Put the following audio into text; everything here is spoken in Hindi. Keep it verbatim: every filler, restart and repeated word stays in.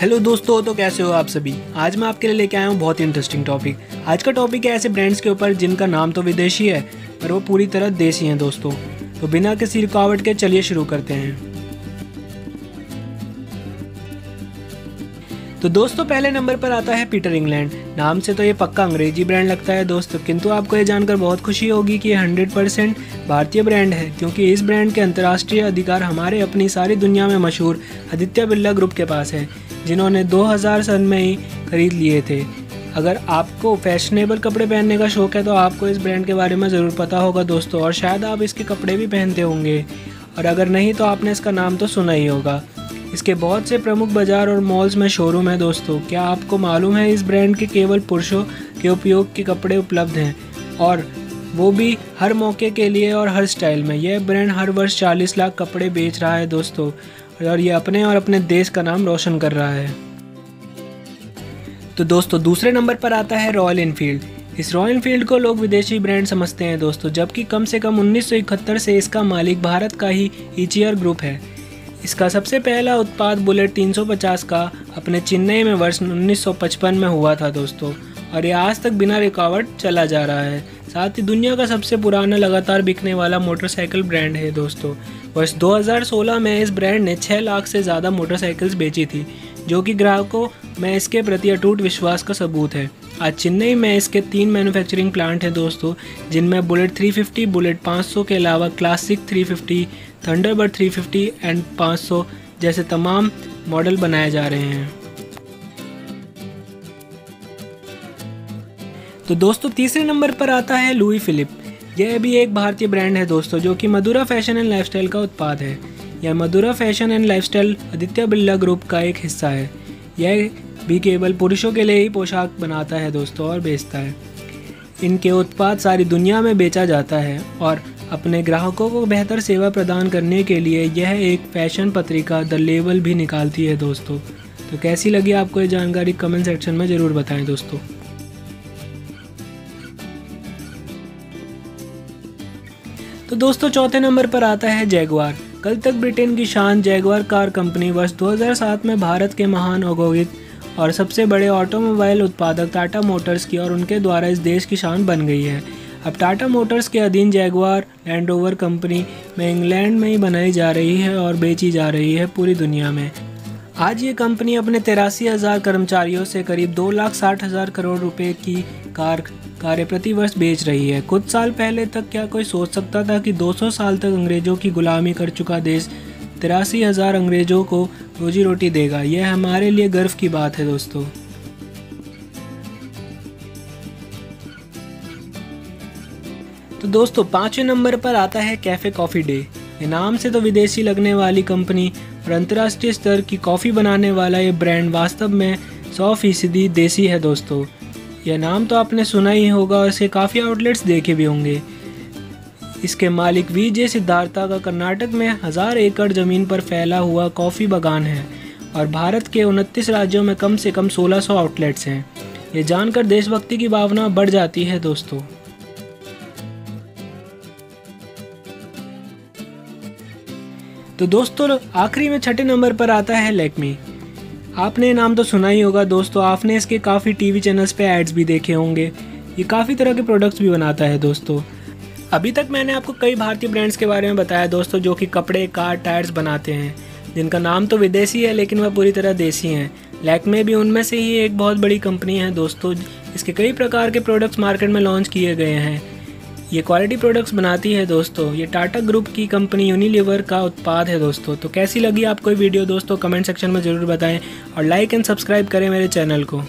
हेलो दोस्तों, तो कैसे हो आप सभी। आज मैं आपके लिए लेके आया हूँ बहुत ही इंटरेस्टिंग टॉपिक। आज का टॉपिक है ऐसे ब्रांड्स के ऊपर जिनका नाम तो विदेशी है पर वो पूरी तरह देसी हैं दोस्तों। तो बिना किसी रुकावट के चलिए शुरू करते हैं। तो दोस्तों पहले नंबर पर आता है पीटर इंग्लैंड। नाम से तो ये पक्का अंग्रेजी ब्रांड लगता है दोस्तों, किंतु आपको ये जानकर बहुत खुशी होगी कि ये हंड्रेड परसेंट भारतीय ब्रांड है, क्योंकि इस ब्रांड के अंतर्राष्ट्रीय अधिकार हमारे अपनी सारी दुनिया में मशहूर आदित्य बिरला ग्रुप के पास है, जिन्होंने दो हज़ार सन में ही खरीद लिए थे। अगर आपको फैशनेबल कपड़े पहनने का शौक़ है तो आपको इस ब्रांड के बारे में ज़रूर पता होगा दोस्तों, और शायद आप इसके कपड़े भी पहनते होंगे, और अगर नहीं तो आपने इसका नाम तो सुना ही होगा। इसके बहुत से प्रमुख बाज़ार और मॉल्स में शोरूम है दोस्तों। क्या आपको मालूम है इस ब्रांड के केवल पुरुषों के उपयोग के कपड़े उपलब्ध हैं, और वो भी हर मौके के लिए और हर स्टाइल में। यह ब्रांड हर वर्ष चालीस लाख कपड़े बेच रहा है दोस्तों, और ये अपने और अपने देश का नाम रोशन कर रहा है। तो दोस्तों दूसरे नंबर पर आता है रॉयल एनफील्ड। इस रॉयल एनफील्ड को लोग विदेशी ब्रांड समझते हैं दोस्तों, जबकि कम से कम उन्नीस सौ इकहत्तर से इसका मालिक भारत का ही एच ई आर ग्रुप है। इसका सबसे पहला उत्पाद बुलेट तीन सौ पचास का अपने चेन्नई में वर्ष उन्नीस सौ पचपन में हुआ था दोस्तों, और यह आज तक बिना रुकावट चला जा रहा है। साथ ही दुनिया का सबसे पुराना लगातार बिकने वाला मोटरसाइकिल ब्रांड है दोस्तों। वर्ष दो हज़ार सोलह में इस ब्रांड ने छह लाख से ज़्यादा मोटरसाइकिल्स बेची थी, जो कि ग्राहकों में इसके प्रति अटूट विश्वास का सबूत है। आज चेन्नई में इसके तीन मैन्युफैक्चरिंग प्लांट हैं दोस्तों, जिनमें बुलेट तीन सौ पचास, बुलेट पाँच सौ के अलावा क्लासिक तीन सौ पचास, थंडरबर्ड तीन सौ पचास एंड पाँच सौ जैसे तमाम मॉडल बनाए जा रहे हैं। तो दोस्तों तीसरे नंबर पर आता है लुई फिलिप। यह भी एक भारतीय ब्रांड है दोस्तों, जो कि मदुरा फैशन एंड लाइफस्टाइल का उत्पाद है। यह Madura fashion and lifestyle Aditya Birla group का एक हिस्सा है। यह भी केवल पुरुषों के लिए ही पोशाक बनाता है दोस्तों और बेचता है। इनके उत्पाद सारी दुनिया में बेचा जाता है, और अपने ग्राहकों को बेहतर सेवा प्रदान करने के लिए यह एक फैशन पत्रिका द लेबल भी निकालती है दोस्तों। तो कैसी लगी आपको ये जानकारी, कमेंट सेक्शन में ज़रूर बताएँ दोस्तों। तो दोस्तों चौथे नंबर पर आता है जैगुआर। कल तक ब्रिटेन की शान जैगुआर कार कंपनी वर्ष दो हज़ार सात में भारत के महान औद्योगिक और सबसे बड़े ऑटोमोबाइल उत्पादक टाटा मोटर्स की और उनके द्वारा इस देश की शान बन गई है। अब टाटा मोटर्स के अधीन जैगुआर लैंड रोवर कंपनी में इंग्लैंड में ही बनाई जा रही है और बेची जा रही है पूरी दुनिया में। आज ये कंपनी अपने तिरासी हज़ार कर्मचारियों से करीब दो लाख साठ हज़ार करोड़ रुपए की कार कारें प्रतिवर्ष बेच रही है। कुछ साल पहले तक क्या कोई सोच सकता था कि दो सौ साल तक अंग्रेज़ों की गुलामी कर चुका देश तिरासी हज़ार अंग्रेज़ों को रोजी रोटी देगा। यह हमारे लिए गर्व की बात है दोस्तों। तो दोस्तों पाँचवें नंबर पर आता है कैफ़े कॉफ़ी डे। ये नाम से तो विदेशी लगने वाली कंपनी और अंतर्राष्ट्रीय स्तर की कॉफ़ी बनाने वाला ये ब्रांड वास्तव में सौ फीसदी देसी है दोस्तों। यह नाम तो आपने सुना ही होगा और इसके काफ़ी आउटलेट्स देखे भी होंगे। इसके मालिक वी जे सिद्धार्था का कर्नाटक में हज़ार एकड़ ज़मीन पर फैला हुआ कॉफ़ी बागान है, और भारत के उनतीस राज्यों में कम से कम सोलह सौ आउटलेट्स हैं। ये जानकर देशभक्ति की भावना बढ़ जाती है दोस्तों। तो दोस्तों आखिरी में छठे नंबर पर आता है लैक्मी। आपने नाम तो सुना ही होगा दोस्तों, आपने इसके काफ़ी टीवी चैनल्स पे एड्स भी देखे होंगे। ये काफ़ी तरह के प्रोडक्ट्स भी बनाता है दोस्तों। अभी तक मैंने आपको कई भारतीय ब्रांड्स के बारे में बताया दोस्तों, जो कि कपड़े, कार, टायर्स बनाते हैं, जिनका नाम तो विदेशी है लेकिन वह पूरी तरह देसी हैं। लैक्मे भी उनमें से ही एक बहुत बड़ी कंपनी है दोस्तों। इसके कई प्रकार के प्रोडक्ट्स मार्केट में लॉन्च किए गए हैं। ये क्वालिटी प्रोडक्ट्स बनाती है दोस्तों। ये टाटा ग्रुप की कंपनी यूनिलीवर का उत्पाद है दोस्तों। तो कैसी लगी आपको ये वीडियो दोस्तों, कमेंट सेक्शन में ज़रूर बताएं, और लाइक एंड सब्सक्राइब करें मेरे चैनल को।